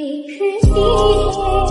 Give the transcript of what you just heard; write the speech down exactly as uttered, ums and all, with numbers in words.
एक ही है।